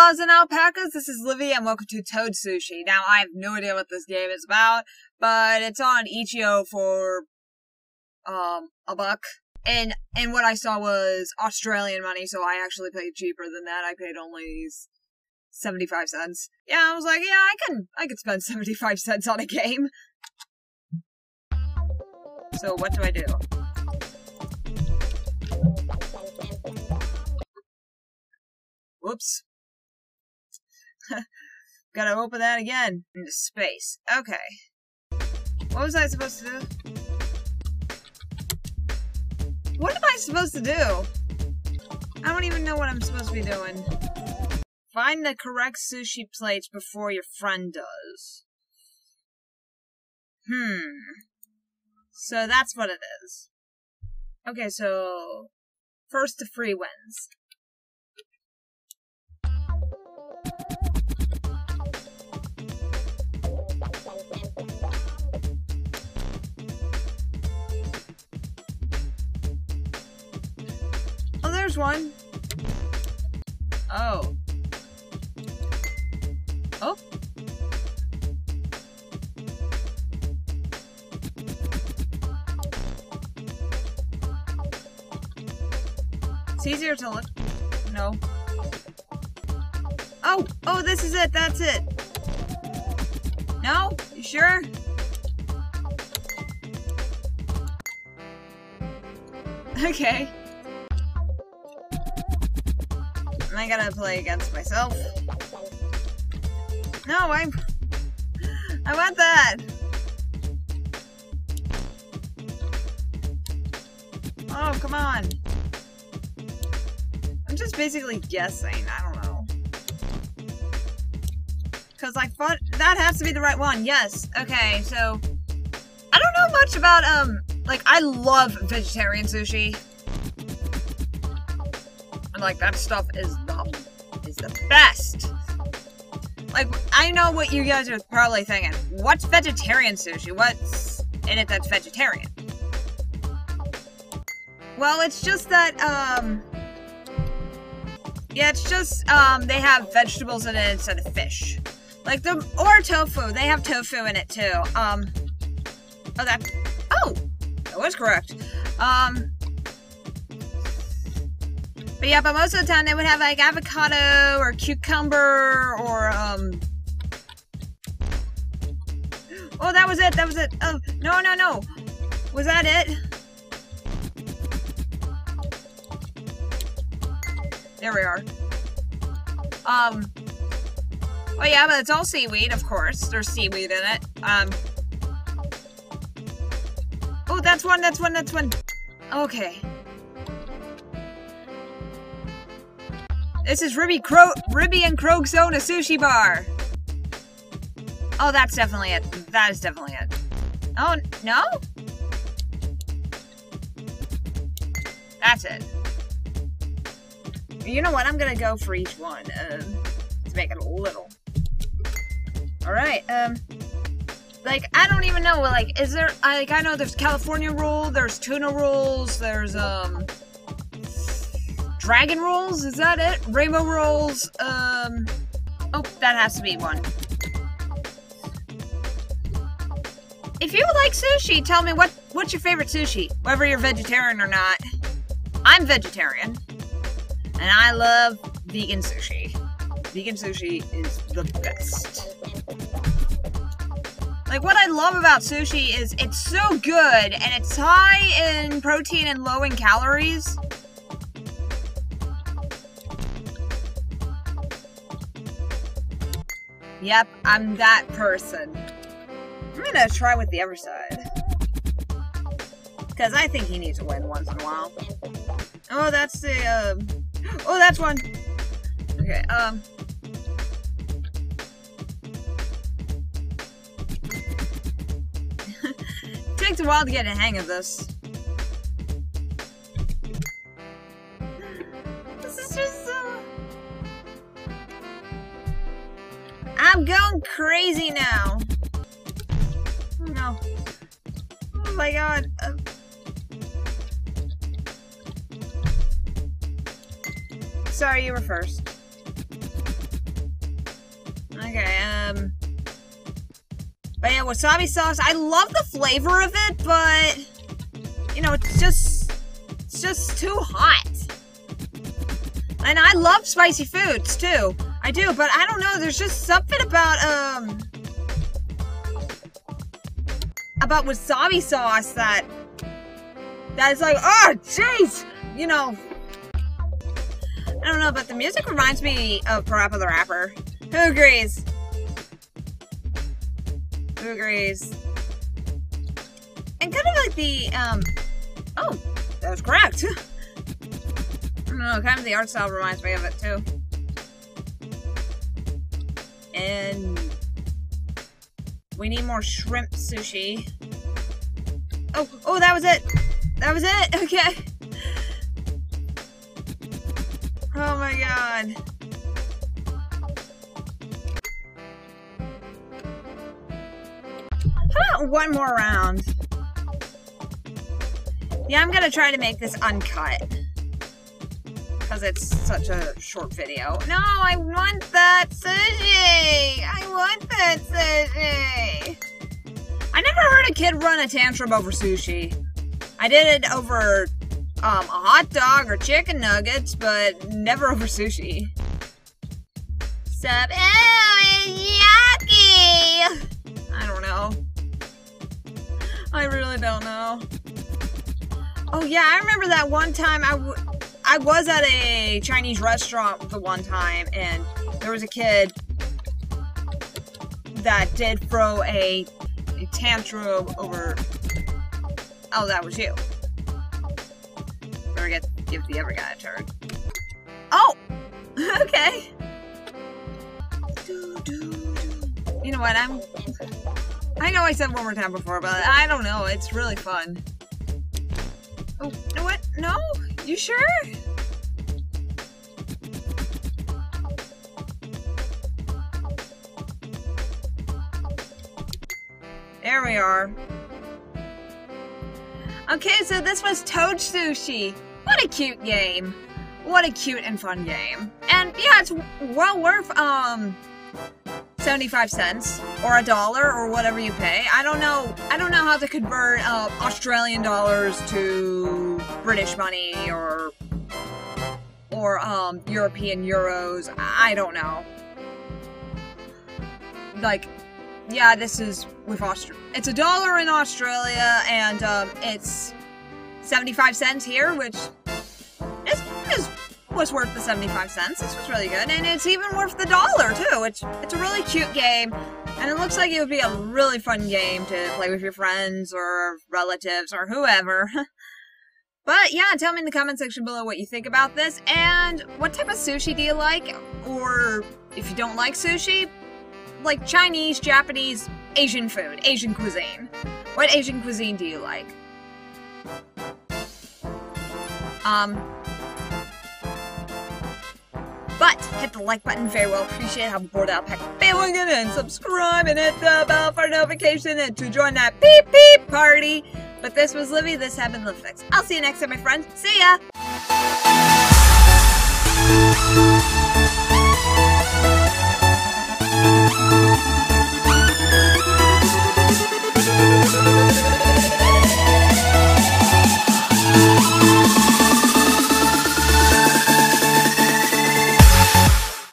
Koalas and alpacas, this is Livy, and welcome to Toad Sushi. Now, I have no idea what this game is about, but it's on Ichio for, $1. And what I saw was Australian money, so I actually paid cheaper than that. I paid only 75 cents. Yeah, I was like, yeah, I could spend 75 cents on a game. So what do I do? Whoops. Gotta open that again. Into space. Okay. What was I supposed to do? What am I supposed to do? I don't even know what I'm supposed to be doing. Find the correct sushi plates before your friend does. So that's what it is. Okay, so... first to free wins. Oh, there's one. Oh. Oh. It's easier to look. No. Oh! Oh, this is it! That's it! No? You sure? Okay. Am I gonna play against myself? No, I want that! Oh, come on! I'm just basically guessing, I don't know. Because I thought that has to be the right one. Yes. Okay, so I don't know much about like I love vegetarian sushi. And like that stuff is the best. Like I know what you guys are probably thinking. What's vegetarian sushi? What's in it that's vegetarian? Well, it's just that yeah, it's just they have vegetables in it instead of fish. Like or tofu. They have tofu in it too. That was correct. But yeah, but most of the time they would have like avocado or cucumber or oh, that was it. That was it. Oh, no. Was that it? There we are. Oh yeah, but it's all seaweed, of course. There's seaweed in it. Oh, that's one. Okay. This is Ribby and Krog's own a sushi bar. Oh, that's definitely it. That is definitely it. Oh, no? That's it. You know what? I'm gonna go for each one, to make it a little. Alright, like, I don't even know, like, is there, like, I know there's California roll, there's tuna rolls, there's, dragon rolls, is that it? Rainbow rolls, oh, that has to be one. If you like sushi, tell me what's your favorite sushi, whether you're vegetarian or not. I'm vegetarian, and I love vegan sushi. Vegan sushi is the best. Like, what I love about sushi is it's so good, and it's high in protein and low in calories. Yep, I'm that person. I'm gonna try with the other side. Because I think he needs to win once in a while. Oh, that's the, oh, that's one! Okay, It takes a while to get a hang of this. This is just so... I'm going crazy now! Oh no. Oh my god. Sorry, you were first. the wasabi sauce. I love the flavor of it, but you know, it's just too hot. And I love spicy foods too. I do, but I don't know, there's just something about wasabi sauce that is like, oh jeez, you know. I don't know, but the music reminds me of Parappa the Rapper. Who agrees? Who agrees? And kind of like the, oh, that was correct. I don't know, kind of the art style reminds me of it too. And we need more shrimp sushi. Oh, that was it. That was it. Okay. Oh my god. How about one more round? Yeah, I'm gonna try to make this uncut. Because it's such a short video. No, I want that sushi! I want that sushi! I never heard a kid run a tantrum over sushi. I did it over a hot dog or chicken nuggets, but never over sushi. Sup? Ew, it's yucky! I don't know. I really don't know. Oh yeah, I remember that one time I was at a Chinese restaurant the one time, and there was a kid that did throw a tantrum over... Oh, that was you. Give the other guy a turn. Oh! Okay. You know what, I know I said one more time before, but I don't know, it's really fun. Oh, you know what? No? You sure? There we are. Okay, so this was Toad Sushi. What a cute game. What a cute and fun game. And yeah, it's well worth 75 cents or $1 or whatever you pay. I don't know how to convert Australian dollars to British money or European euros. I don't know. Like, yeah, this is with Australia. It's $1 in Australia, and it's 75 cents here, which was worth the 75 cents. This was really good, and it's even worth the $1 too. It's a really cute game, and it looks like it would be a really fun game to play with your friends or relatives or whoever. But yeah, tell me in the comment section below what you think about this, and what type of sushi do you like, or if you don't like sushi, like Chinese, Japanese, Asian food, Asian cuisine. What Asian cuisine do you like? But hit the like button, very well appreciate how bored I'll pack feeling it, and subscribe and hit the bell for notification and to join that beep beep party. But this was Livy, this has been Livdaneix. I'll see you next time, my friends. See ya!